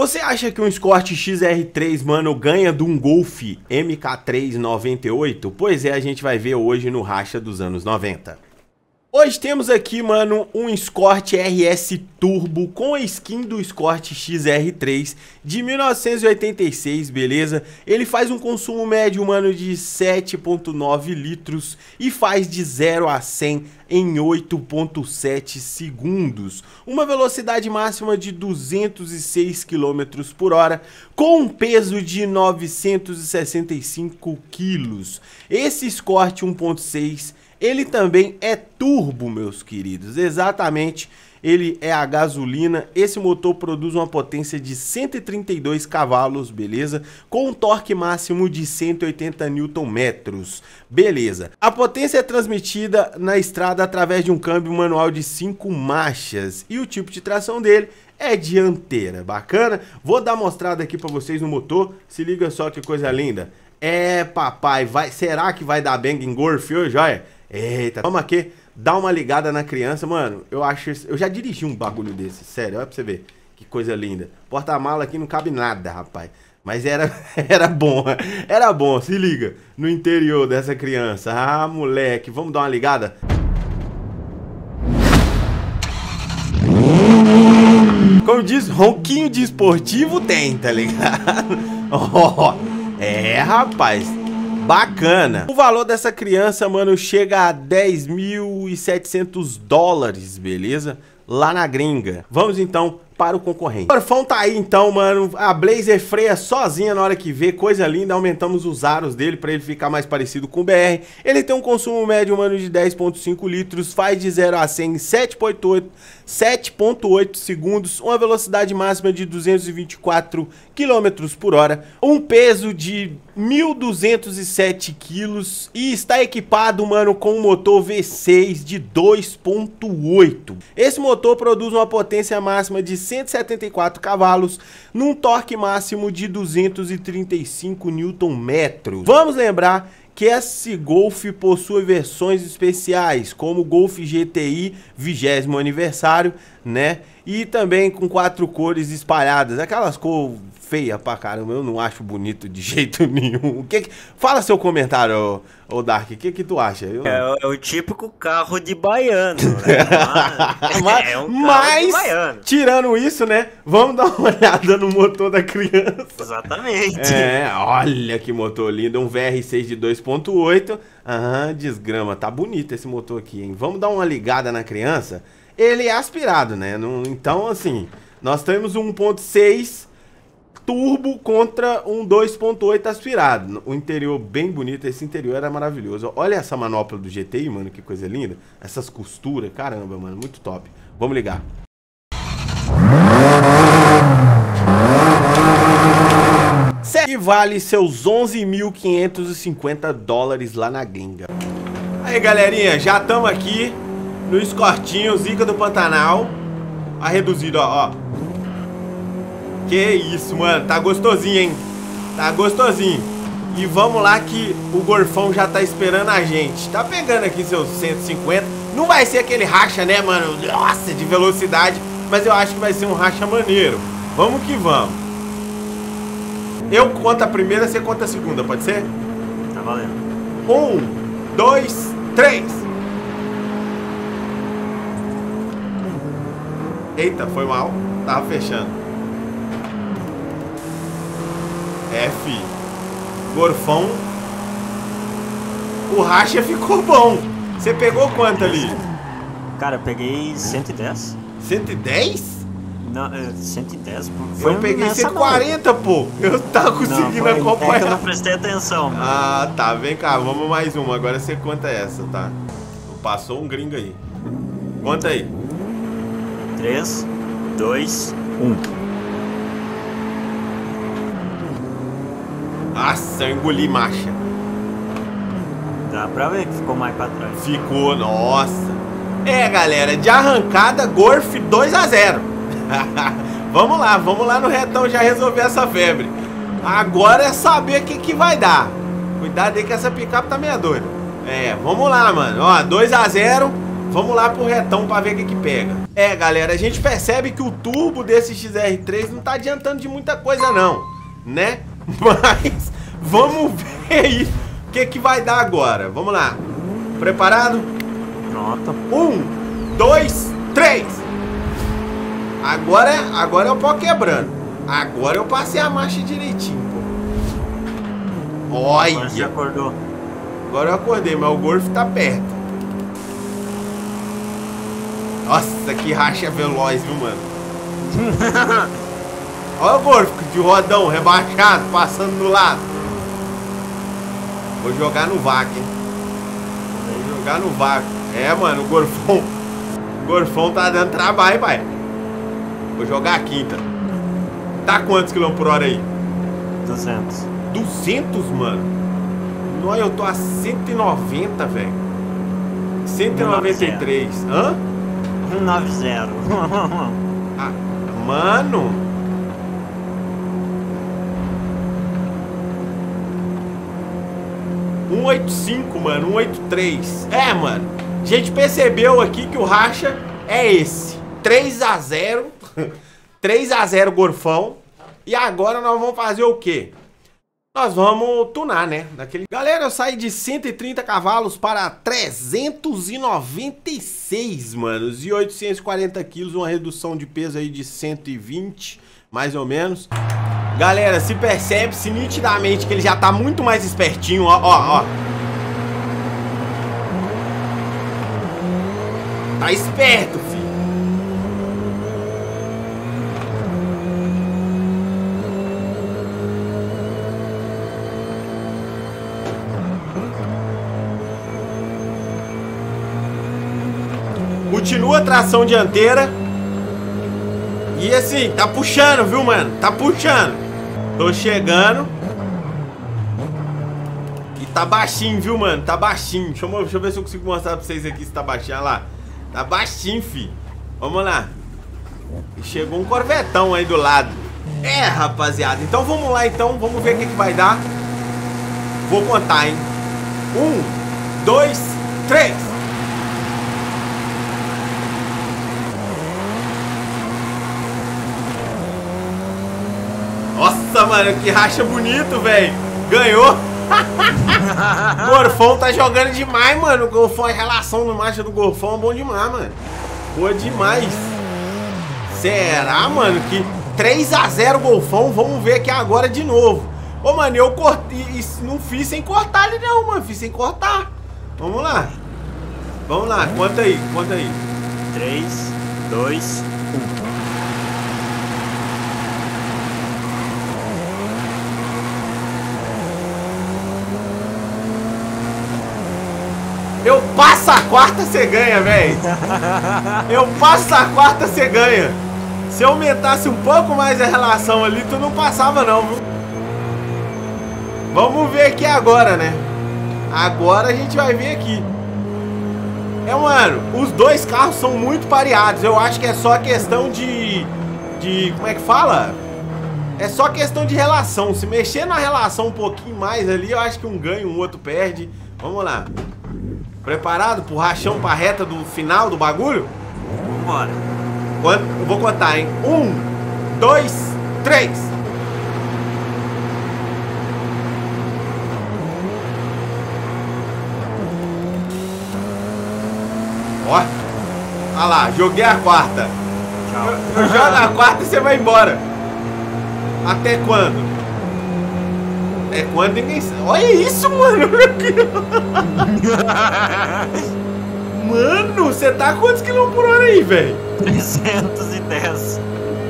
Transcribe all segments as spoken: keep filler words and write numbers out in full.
Você acha que um Escort X R três, mano, ganha de um Golf M K três noventa e oito? Pois é, a gente vai ver hoje no Racha dos anos noventa. Hoje temos aqui, mano, um Escort R S Turbo com a skin do Escort X R três de mil novecentos e oitenta e seis, beleza? Ele faz um consumo médio, mano, de sete vírgula nove litros e faz de zero a cem em oito vírgula sete segundos. Uma velocidade máxima de duzentos e seis quilômetros por hora com um peso de novecentos e sessenta e cinco quilos. Esse Escort um ponto seis... ele também é turbo, meus queridos, exatamente, ele é a gasolina. Esse motor produz uma potência de cento e trinta e dois cavalos, beleza? Com um torque máximo de cento e oitenta newton metros, beleza? A potência é transmitida na estrada através de um câmbio manual de cinco marchas e o tipo de tração dele é dianteira, bacana? Vou dar uma mostrada aqui para vocês no motor, se liga só que coisa linda. É, papai, vai, será que vai dar bang em golfe hoje, olha? Eita, vamos aqui, dá uma ligada na criança, mano. Eu acho, eu já dirigi um bagulho desse, sério, olha pra você ver, que coisa linda. Porta-mala aqui não cabe nada, rapaz, mas era, era bom, era bom, se liga, no interior dessa criança. Ah, moleque, vamos dar uma ligada? Como diz, ronquinho de esportivo tem, tá ligado? Ó... Oh. É, rapaz, bacana. O valor dessa criança, mano, chega a dez mil e setecentos dólares, beleza? Lá na gringa. Vamos, então, para o concorrente. O Orfão tá aí, então, mano. A Blazer freia sozinha na hora que vê. Coisa linda. Aumentamos os aros dele pra ele ficar mais parecido com o B R. Ele tem um consumo médio, mano, de dez vírgula cinco litros. Faz de zero a cem em sete vírgula oito segundos. Uma velocidade máxima de duzentos e vinte e quatro quilômetros por hora. Um peso de mil duzentos e sete quilos e está equipado, mano, com um motor V seis de dois ponto oito. Esse motor produz uma potência máxima de cento e setenta e quatro cavalos num torque máximo de duzentos e trinta e cinco newton metros. Vamos lembrar que esse Golf possui versões especiais, como o Golf G T I vigésimo aniversário, né? E também com quatro cores espalhadas, aquelas cores feias pra caramba, eu não acho bonito de jeito nenhum. O que que... Fala seu comentário, ô, ô Dark, o que que tu acha? Eu... É, é o típico carro de baiano, né? Mas, é um carro mas de baiano. Tirando isso, né? Vamos dar uma olhada no motor da criança. Exatamente. É, olha que motor lindo, um V R seis de dois ponto oito. Aham, desgrama, tá bonito esse motor aqui, hein? Vamos dar uma ligada na criança. Ele é aspirado, né? Então, assim, nós temos um um ponto seis turbo contra um dois ponto oito aspirado. O interior bem bonito, esse interior era maravilhoso. Olha essa manopla do G T I, mano, que coisa linda. Essas costuras, caramba, mano, muito top. Vamos ligar. E vale seus onze mil quinhentos e cinquenta dólares lá na gringa. Aí, galerinha, já estamos aqui no escortinho, zica do Pantanal. A reduzida, ó, ó. Que isso, mano. Tá gostosinho, hein? Tá gostosinho. E vamos lá que o Gorfão já tá esperando a gente. Tá pegando aqui seus cento e cinquenta. Não vai ser aquele racha, né, mano? Nossa, de velocidade. Mas eu acho que vai ser um racha maneiro. Vamos que vamos. Eu conto a primeira, você conta a segunda, pode ser? Tá valendo. Um, dois, três. Eita, foi mal. Tava fechando. É, fi. Gorfão. O racha ficou bom. Você pegou quanto ali? Cara, eu peguei cento e dez. cento e dez? Não, cento e dez, pô. Eu, eu peguei cento e quarenta, não, pô. Eu tava conseguindo não, foi, acompanhar. É que eu não prestei atenção. Mano. Ah, tá. Vem cá, vamos mais uma. Agora você conta essa, tá? Passou um gringo aí. Conta aí. três, dois, um. Nossa, eu engoli marcha. Dá pra ver que ficou mais pra trás. Ficou, nossa. É, galera, de arrancada, Golf dois a zero. Vamos lá, vamos lá no retão já resolver essa febre. Agora é saber o que, que vai dar. Cuidado aí que essa picape tá meia doida. É, vamos lá, mano. Ó, dois a zero. Vamos lá pro retão pra ver o que que pega. É, galera, a gente percebe que o turbo desse X R três não tá adiantando de muita coisa não, né? Mas vamos ver aí o que que vai dar agora. Vamos lá. Preparado? Pronto. Um, dois, três. Agora, agora é o pau quebrando. Agora eu passei a marcha direitinho, pô. Olha. Agora você acordou. Agora eu acordei, mas o Golf tá perto. Nossa, que racha veloz, viu, mano? Olha o Golf de rodão, rebaixado, passando do lado. Vou jogar no vácuo, hein? Vou jogar no vácuo. É, mano, o Golfão. O Golfão tá dando trabalho, pai. Vou jogar a quinta. Tá quantos quilômetros por hora aí? duzentos. duzentos, mano? Nossa, eu tô a cento e noventa, velho. cento e noventa e três. Hã? noventa. Ah, mano. cento e oitenta e cinco, mano. cento e oitenta e três. É, mano. A gente percebeu aqui que o racha é esse. três a zero. três a zero, Golfão. E agora nós vamos fazer o quê? Nós vamos tunar, né? Daquele... Galera, eu saí de cento e trinta cavalos para trezentos e noventa e seis, manos. E oitocentos e quarenta quilos, uma redução de peso aí de cento e vinte, mais ou menos. Galera, se percebe-se nitidamente que ele já tá muito mais espertinho, ó, ó, ó. Tá esperto, filho. Continua tração dianteira. E assim, tá puxando, viu, mano? Tá puxando. Tô chegando. E tá baixinho, viu, mano? Tá baixinho. Deixa eu, deixa eu ver se eu consigo mostrar pra vocês aqui se tá baixinho. Olha lá. Tá baixinho, fi. Vamos lá. Chegou um corvetão aí do lado. É, rapaziada. Então vamos lá, então. Vamos ver o que que vai dar. Vou contar, hein? Um, dois, três. Nossa, mano, que racha bonito, velho. Ganhou. O Golfão tá jogando demais, mano. O Golfão, a relação no marcha do Golfão é bom demais, mano. Boa demais. Será, mano, que três a zero Golfão? Vamos ver aqui agora de novo. Ô, mano, eu cortei, não fiz sem cortar ali não, mano. Fiz sem cortar. Vamos lá. Vamos lá, conta aí, conta aí. três, dois, um. Eu passo a quarta, você ganha, velho. Eu passo a quarta, você ganha. Se eu aumentasse um pouco mais a relação ali, tu não passava não, viu? Vamos ver aqui agora, né? Agora a gente vai ver aqui. É, mano, os dois carros são muito pareados. Eu acho que é só questão de... De... como é que fala? É só questão de relação. Se mexer na relação um pouquinho mais ali, eu acho que um ganha, um outro perde. Vamos lá. Preparado pro rachão pra reta do final do bagulho? Bora. Eu vou contar, hein? Um, dois, três. Ó. Ah lá, joguei a quarta. Tchau. Eu, eu jogo a quarta e você vai embora. Até quando? É quando ninguém sabe. Olha isso, mano. Mano, você tá a quantos quilômetros por hora aí, velho? trezentos e dez.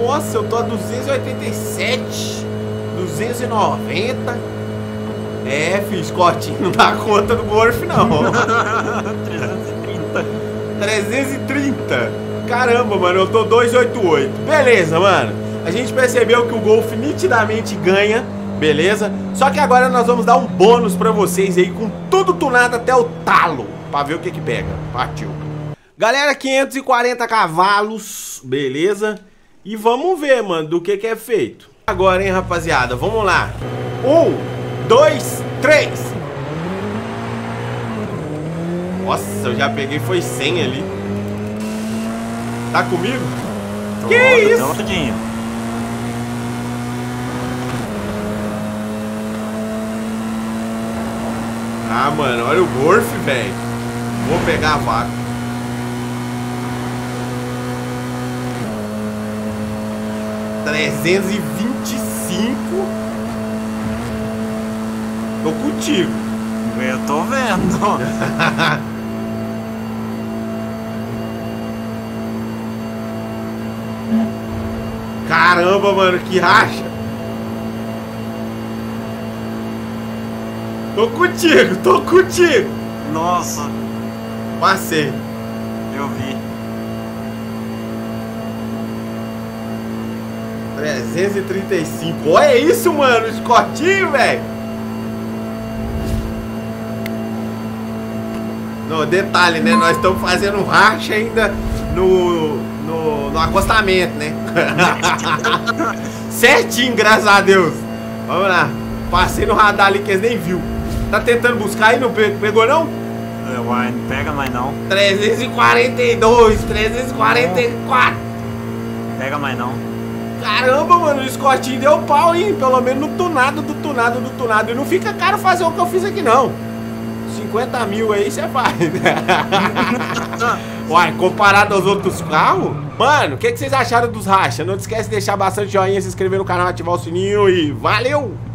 Nossa, eu tô a duzentos e oitenta e sete. duzentos e noventa. É, filho, Scott, não dá conta do Golf, não. trezentos e trinta. trezentos e trinta. Caramba, mano, eu tô duzentos e oitenta e oito. Beleza, mano. A gente percebeu que o Golf nitidamente ganha. Beleza? Só que agora nós vamos dar um bônus pra vocês aí, com tudo tunado até o talo, pra ver o que que pega. Partiu. Galera, quinhentos e quarenta cavalos, beleza? E vamos ver, mano, do que que é feito. Agora, hein, rapaziada? Vamos lá. Um, dois, três. Nossa, eu já peguei, foi cem ali. Tá comigo? Tô que é isso? Todinho. Ah, mano, olha o Golf, velho. Vou pegar a vaca. trezentos e vinte e cinco. Tô contigo. Eu tô vendo. Caramba, mano, que racha. Tô contigo, tô contigo. Nossa. Passei. Eu vi. trezentos e trinta e cinco. Olha isso, mano. Escortinho, velho. No detalhe, né? Nós estamos fazendo racha ainda no, no, no acostamento, né? Certinho, graças a Deus. Vamos lá. Passei no radar ali que eles nem viu. Tá tentando buscar aí, não pegou, não? Uai, não pega mais não. trezentos e quarenta e dois, trezentos e quarenta e quatro. Não pega mais não. Caramba, mano, o Escortinho deu pau, hein? Pelo menos no tunado, do tunado, do tunado. E não fica caro fazer o que eu fiz aqui, não. cinquenta mil aí você faz. Uai, comparado aos outros carros? Mano, o que, que vocês acharam dos rachas? Não esquece de deixar bastante joinha, se inscrever no canal, ativar o sininho e valeu!